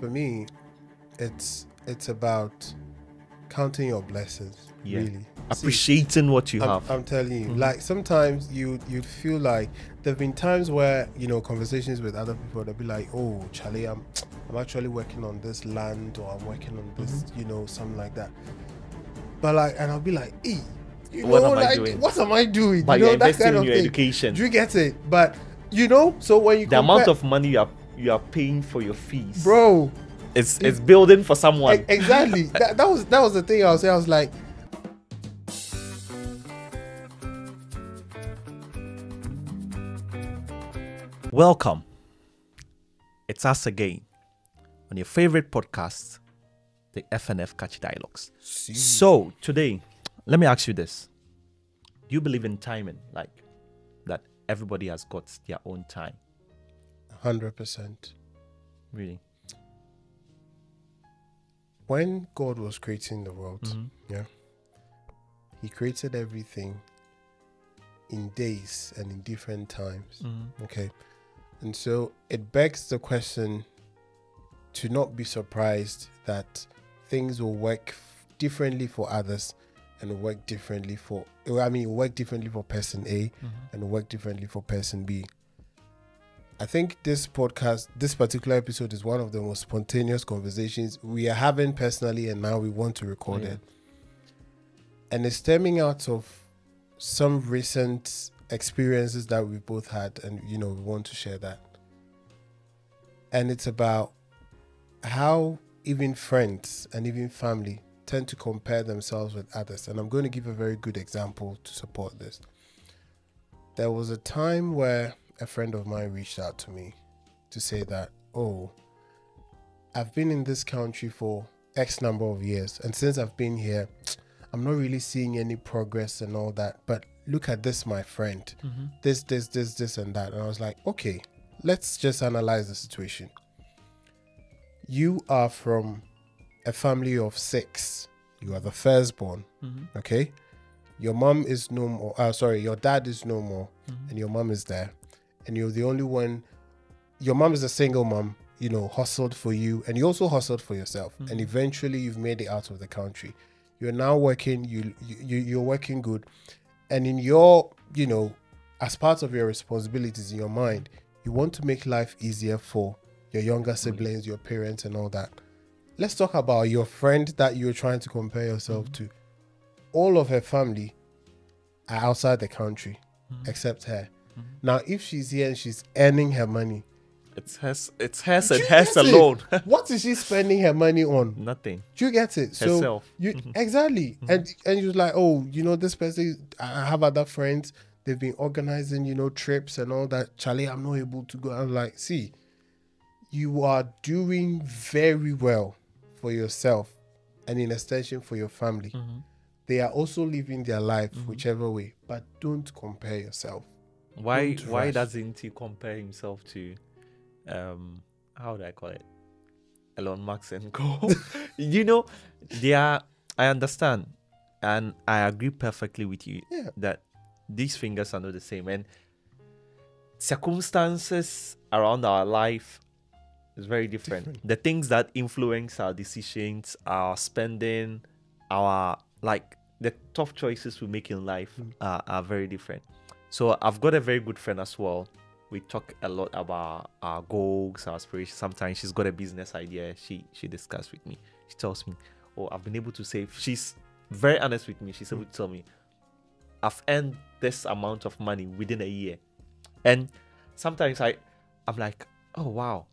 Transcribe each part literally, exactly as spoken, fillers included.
for me, it's it's about counting your blessings, yeah. really. Appreciating See, what you I'm, have. I'm telling you, mm-hmm. like sometimes you you feel like there've been times where, you know, conversations with other people, they'll be like, oh, Charlie, I'm I'm actually working on this land, or I'm working on this, mm-hmm. you know, something like that. But like, and I'll be like, e, you what know, am like, I doing? What am I doing? But you know, you're that investing kind of in your thing. Education. Do you get it? But you know, so when you the compare, amount of money you are you are paying for your fees, bro. It's it's building for someone. Exactly. that, that was that was the thing I was saying. I was like, welcome. It's us again on your favorite podcast, the F N F Catchy Dialogues. See. So today, let me ask you this: do you believe in timing, like that everybody has got their own time? Hundred percent. Really. When God was creating the world, mm-hmm. yeah, he created everything in days and in different times, mm-hmm. okay? And so it begs the question to not be surprised that things will work differently for others and work differently for, I mean, work differently for person A mm-hmm. and work differently for person B. I think this podcast, this particular episode is one of the most spontaneous conversations we are having personally, and now we want to record yeah. it. And it's stemming out of some recent experiences that we both had, and, you know, we want to share that. And it's about how even friends and even family tend to compare themselves with others. And I'm going to give a very good example to support this. There was a time where a friend of mine reached out to me to say that, oh, I've been in this country for X number of years, and since I've been here, I'm not really seeing any progress and all that, but look at this, my friend, mm-hmm. this, this, this, this, and that. And I was like, okay, let's just analyze the situation. You are from a family of six. You are the firstborn, mm-hmm. okay? Your mom is no more, uh, sorry, your dad is no more, mm-hmm. and your mom is there. And you're the only one, your mom is a single mom, you know, hustled for you, and you also hustled for yourself. Mm-hmm. And eventually you've made it out of the country. You're now working, you, you, you're working good. And in your, you know, as part of your responsibilities in your mind, you want to make life easier for your younger siblings, your parents and all that. Let's talk about your friend that you're trying to compare yourself mm-hmm. to. All of her family are outside the country, mm-hmm. except her. Now, if she's here and she's earning her money, it's hers, it's hers and hers alone. What is she spending her money on? Nothing. Do you get it? Herself. So you, mm-hmm. exactly. Mm-hmm. And and you're like, oh, you know, this person, I have other friends, they've been organizing, you know, trips and all that. Charlie, I'm not able to go. I'm like, see, you are doing very well for yourself and in extension for your family. Mm-hmm. They are also living their life mm-hmm. whichever way, but don't compare yourself. Why why doesn't he compare himself to um how do I call it, Elon Musk and Co? You know, they are, I understand and I agree perfectly with you yeah. that these fingers are not the same, and circumstances around our life is very different. different. The things that influence our decisions, our spending, our like the tough choices we make in life mm. are, are very different. So I've got a very good friend as well. We talk a lot about our goals, our aspirations. Sometimes she's got a business idea. She she discussed with me. She tells me, oh, I've been able to save. She's very honest with me. She's able to tell me, I've earned this amount of money within a year. And sometimes I, I'm like, oh, wow.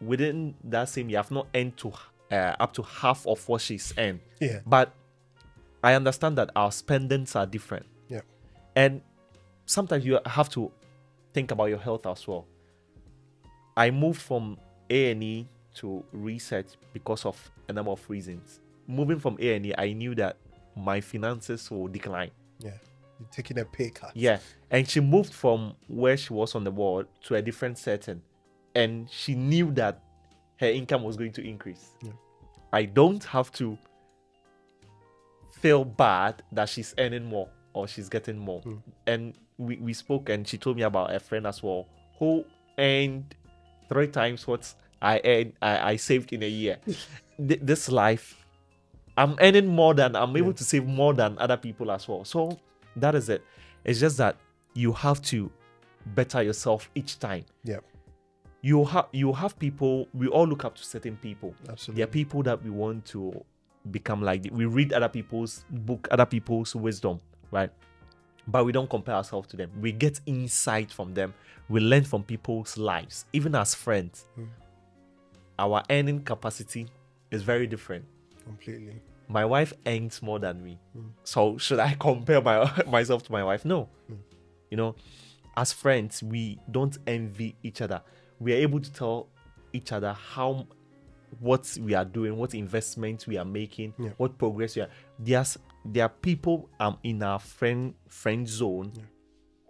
Within that same year, I've not earned to, uh, up to half of what she's earned. Yeah. But I understand that our spendings are different. And sometimes you have to think about your health as well. I moved from A and E to research because of a number of reasons. Moving from A and E, I knew that my finances will decline. Yeah, you're taking a pay cut. Yeah, and she moved from where she was on the world to a different setting. And she knew that her income was going to increase. Yeah. I don't have to feel bad that she's earning more. Or she's getting more. Mm. And we, we spoke, and she told me about a friend as well who earned three times what I earned, I, I saved in a year. Th this life, I'm earning more than, I'm able yeah. to save more than other people as well. So that is it. It's just that you have to better yourself each time. Yeah. You, ha you have people, we all look up to certain people. Absolutely. There are people that we want to become like. We read other people's book, other people's wisdom, right? But we don't compare ourselves to them. We get insight from them. We learn from people's lives, even as friends. Mm. Our earning capacity is very different. Completely. My wife earns more than me. Mm. So should I compare my, myself to my wife? No. Mm. You know, as friends, we don't envy each other. We are able to tell each other how, what we are doing, what investments we are making, yeah. what progress we are. There's, there are people um, in our friend, friend zone yeah.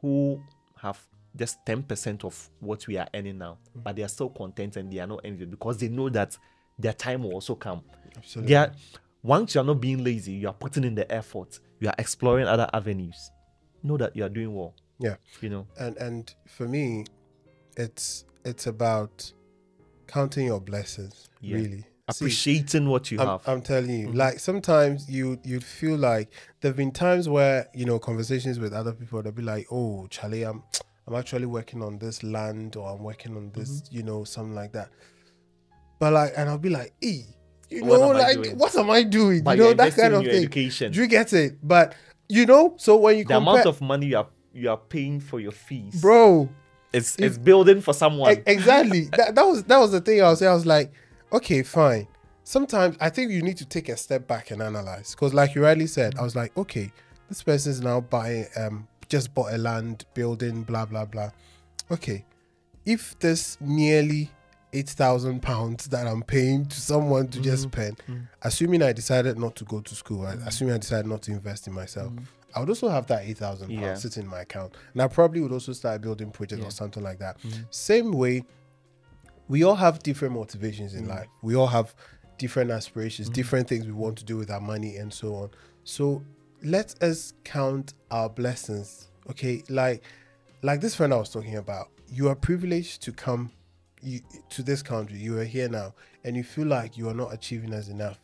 who have just ten percent of what we are earning now, mm. but they are still content and they are not envious because they know that their time will also come. Absolutely. They are, once you are not being lazy, you are putting in the effort, you are exploring other avenues, know that you are doing well. Yeah. You know, and and for me, it's it's about counting your blessings, yeah. really. Appreciating See, what you I'm, have. I'm telling you, mm-hmm. like sometimes you you feel like there've been times where, you know, conversations with other people, they'll be like, oh, Charlie, I'm I'm actually working on this land, or I'm working on this, mm-hmm. you know, something like that. But like, and I'll be like, e, you what know, like, doing? what am I doing? But you know, that kind of thing. Education. Do you get it? But you know, so when you the compare, amount of money you are you are paying for your fees, bro, it's it's it, building for someone. Exactly. that that was that was the thing I was saying. I was like, okay, fine. Sometimes I think you need to take a step back and analyze, because like you rightly said, I was like, okay, this person is now buying, um, just bought a land, building, blah blah blah. Okay, if this nearly eight thousand pounds that I'm paying to someone to mm-hmm. just spend, mm-hmm. assuming I decided not to go to school, mm-hmm. assuming I decided not to invest in myself, mm-hmm. I would also have that eight thousand yeah. pounds sitting in my account, and I probably would also start building projects yeah. or something like that. Mm-hmm. Same way. We all have different motivations in mm. life. We all have different aspirations, mm. different things we want to do with our money and so on. So let us count our blessings, okay? Like like this friend I was talking about, you are privileged to come you, to this country. You are here now and you feel like you are not achieving as enough.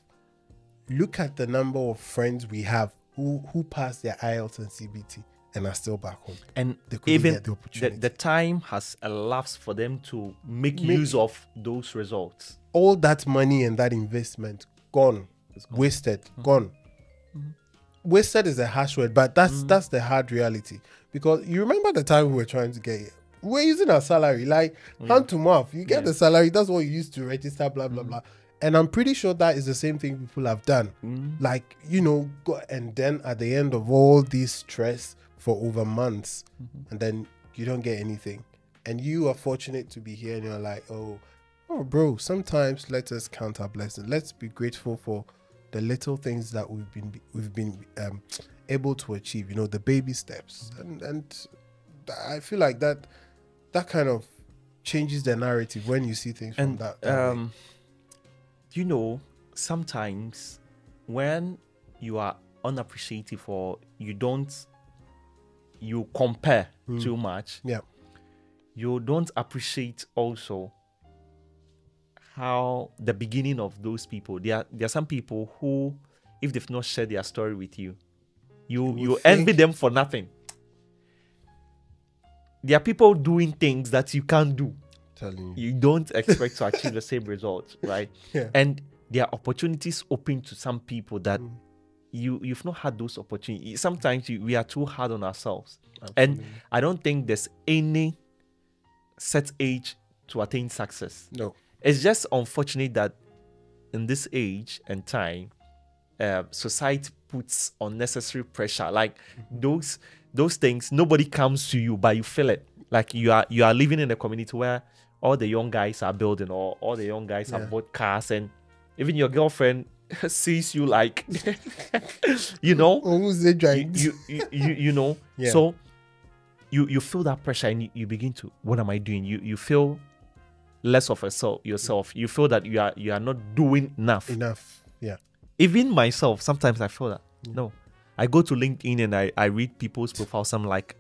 Look at the number of friends we have who, who passed their I E L T S and C B T and are still back home, and they even get the, opportunity. The, the time has elapsed for them to make, make use of those results. All that money and that investment gone, gone. wasted, mm-hmm. gone. Mm-hmm. Wasted is a harsh word, but that's mm-hmm. that's the hard reality. Because you remember the time we were trying to get it, we we're using our salary like yeah. hand to mouth. You get yeah. the salary, that's what you used to register, blah blah mm-hmm. blah. And I'm pretty sure that is the same thing people have done. Mm-hmm. Like you know, go, and then at the end of all this stress for over months, mm-hmm. and then you don't get anything, and you are fortunate to be here, and you're like, oh, oh, bro. Sometimes let us count our blessings. Let's be grateful for the little things that we've been we've been um, able to achieve. You know, the baby steps, mm-hmm. and and I feel like that that kind of changes the narrative when you see things and, from that. Um, you know, sometimes when you are unappreciative or you don't. You compare mm. too much. Yeah. You don't appreciate also how the beginning of those people. There are, there are some people who, if they've not shared their story with you, you, you, you envy them for nothing. There are people doing things that you can't do. Telling you. You don't expect to achieve the same results, right? Yeah. And there are opportunities open to some people that mm. You, you've not had those opportunities. Sometimes you, we are too hard on ourselves. Absolutely. And I don't think there's any set age to attain success. No. It's just unfortunate that in this age and time, uh, society puts unnecessary pressure. Like mm-hmm. those those things, nobody comes to you, but you feel it. Like you are, you are living in a community where all the young guys are building or all the young guys yeah. have bought cars, and even your girlfriend sees you like you know you, you, you, you, you know yeah. so you you feel that pressure, and you, you begin to, what am I doing? You you feel less of yourself. You feel that you are you are not doing enough enough yeah. Even myself, sometimes I feel that. Mm. No, I go to LinkedIn and I I read people's profiles. I'm like,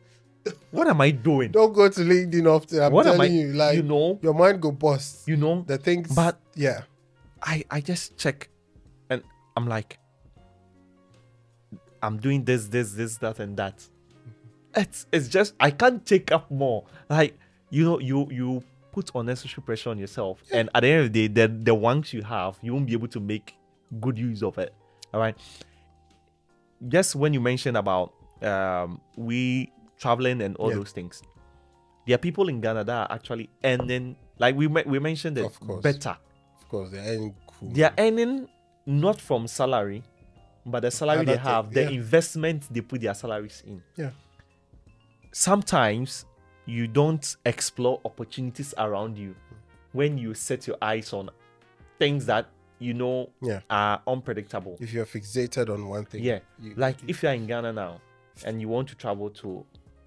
What am I doing? Don't go to LinkedIn often. I'm what telling am I, you, like, you know, your mind go bust. You know, the things. But yeah, I I just check, and I'm like, I'm doing this, this, this, that, and that. Mm-hmm. It's it's just I can't take up more. Like you know, you you put unnecessary pressure on yourself, yeah. and at the end of the day, the the ones you have, you won't be able to make good use of it. All right. Just when you mentioned about um we. traveling and all yeah. those things. There are people in Ghana that are actually earning, like we we mentioned it, of course. better. Of course, they're earning cool. They are earning not from salary, but the salary they have, it, yeah. the investment they put their salaries in. Yeah. Sometimes you don't explore opportunities around you when you set your eyes on things that you know yeah. are unpredictable. If you're fixated on one thing. Yeah. You, like you, if you're in Ghana now and you want to travel to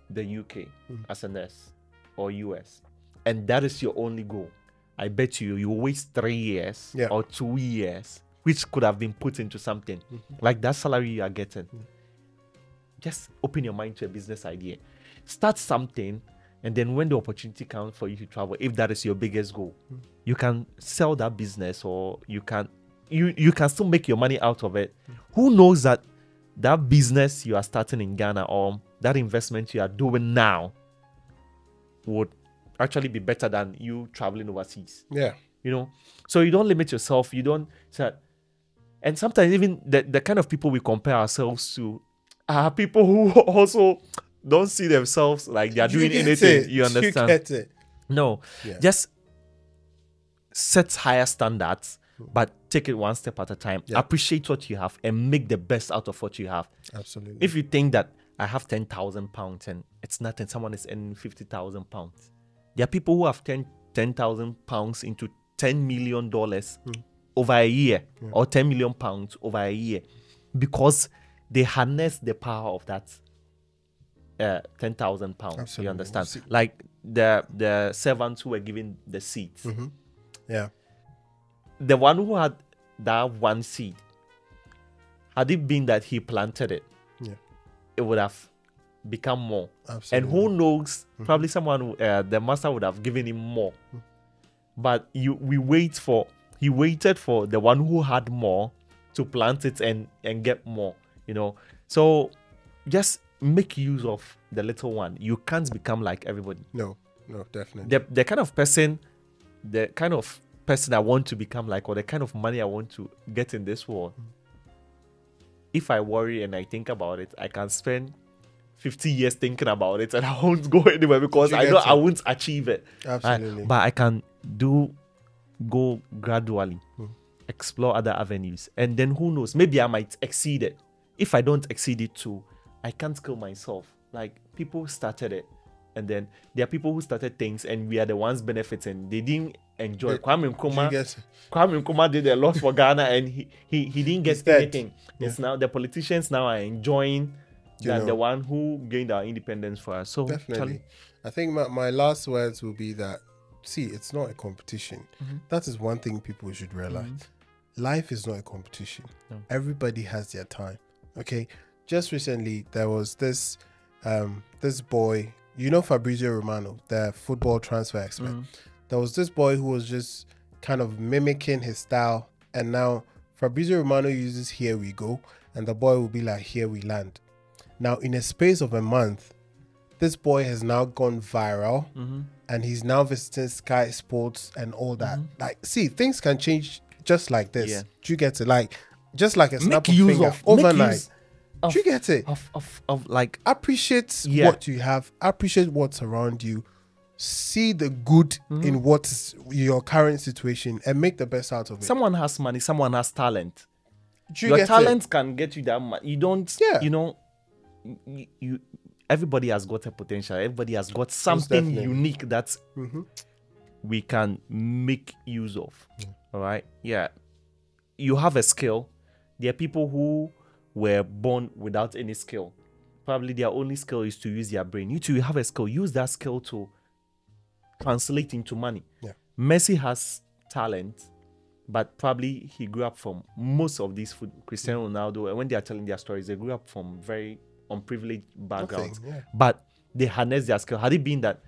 the U K mm. as a nurse or U S, and that is your only goal, I bet you you waste three years yeah. or two years, which could have been put into something mm-hmm. like that salary you are getting. Mm. Just open your mind to a business idea, start something, and then when the opportunity comes for you to travel, if that is your biggest goal, mm. you can sell that business, or you can you you can still make your money out of it. Mm. Who knows that that business you are starting in Ghana, or that investment you are doing now, would actually be better than you traveling overseas. Yeah. You know, so you don't limit yourself. You don't say, and sometimes even the, the kind of people we compare ourselves to are people who also don't see themselves like they're doing anything. It. You understand? You get it. No, yeah. just set higher standards, but take it one step at a time. Yeah. Appreciate what you have and make the best out of what you have. Absolutely. If you think that I have ten thousand pounds and it's nothing, someone is earning fifty thousand pounds. There are people who have turned ten thousand pounds into ten million dollars mm. over a year, yeah. or ten million pounds over a year, because they harness the power of that uh, ten thousand pounds. Absolutely. You understand? See. Like the the servants who were given the seats. Mm-hmm. Yeah. The one who had that one seed, had it been that he planted it, yeah. it would have become more. Absolutely. And who knows, mm-hmm. probably someone, uh, the master would have given him more. Mm-hmm. But you, we wait for, he waited for the one who had more to plant it and, and get more, you know. So just make use of the little one. You can't become like everybody. No, no, definitely. The, the kind of person, the kind of person I want to become like, or the kind of money I want to get in this world, mm. if I worry and I think about it, I can spend fifty years thinking about it and I won't go anywhere, because you I know to. I won't achieve it. Absolutely. I, but I can do go gradually, mm. explore other avenues, and then who knows, maybe I might exceed it. If I don't exceed it too, I can't kill myself. Like, people started it, and then there are people who started things and we are the ones benefiting. They didn't enjoy. Kwame Nkrumah, Kwame Nkrumah did a lot for Ghana, and he he, he didn't get anything. Yeah. It's now the politicians now are enjoying that, the one who gained our independence for us. So definitely, I think my, my last words will be that, see, it's not a competition. Mm-hmm. That is one thing people should realize. Mm-hmm. Life is not a competition. No. Everybody has their time. Okay, just recently there was this um this boy, you know, Fabrizio Romano, the football transfer expert. Mm-hmm. There was this boy who was just kind of mimicking his style, and now Fabrizio Romano uses "here we go" and the boy will be like "here we land." Now in a space of a month, this boy has now gone viral, mm-hmm. and he's now visiting Sky Sports and all that. Mm-hmm. Like, see, things can change just like this. Yeah. Do you get it? Like, just like a snap of finger of, overnight. Of, Do you get it? Of, of, of like, appreciate yeah. what you have, appreciate what's around you. See the good mm-hmm. in what's your current situation and make the best out of it. Someone has money, someone has talent. Do you your talent it? Can get you that much. You don't, yeah. you know, you, you. Everybody has got a potential. Everybody has got something unique that mm-hmm. we can make use of. Yeah. All right? Yeah. You have a skill. There are people who were born without any skill. Probably their only skill is to use their brain. You too, you have a skill. Use that skill to translate into money. Yeah. Messi has talent, but probably he grew up from most of these food. Cristiano Ronaldo, and when they are telling their stories, they grew up from very unprivileged backgrounds. Nothing, yeah. But they harness their skill. Had it been that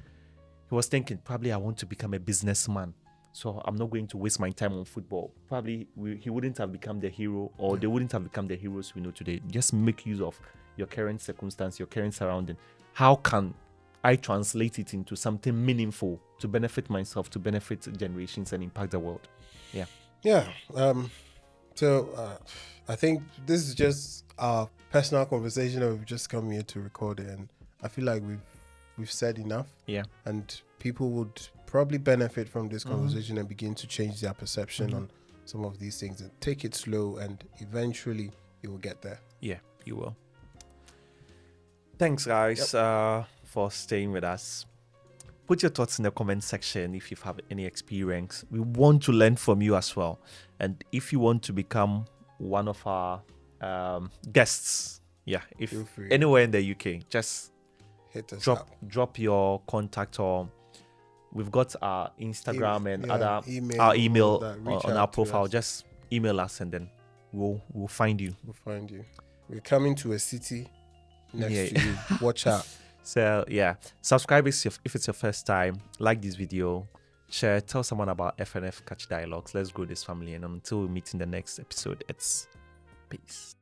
he was thinking, probably I want to become a businessman, so I'm not going to waste my time on football, probably we, he wouldn't have become the hero, or they wouldn't have become the heroes we know today. Just make use of your current circumstance, your current surrounding. How can I translate it into something meaningful to benefit myself, to benefit generations, and impact the world? Yeah. Yeah. Um, so uh, I think this is just our personal conversation that we've just come here to record, and I feel like we've we've said enough. Yeah. And people would probably benefit from this conversation, mm-hmm. and begin to change their perception, mm-hmm. on some of these things, and take it slow, and eventually you will get there. Yeah, you will. Thanks, guys, yep. uh, for staying with us. Put your thoughts in the comment section if you've had any experience. We want to learn from you as well. And if you want to become one of our um, guests, yeah, if anywhere in the U K, just hit us drop, up. drop your contact, or we've got our Instagram e and yeah, other email, our email that, on our profile. Just email us, and then we'll we'll find you. We'll find you. We're coming to a city next yeah. to you. Watch out. So yeah, subscribe if it's your first time, like this video, share, tell someone about F N F Catchy Dialogues. Let's grow this family, and until we meet in the next episode, it's peace.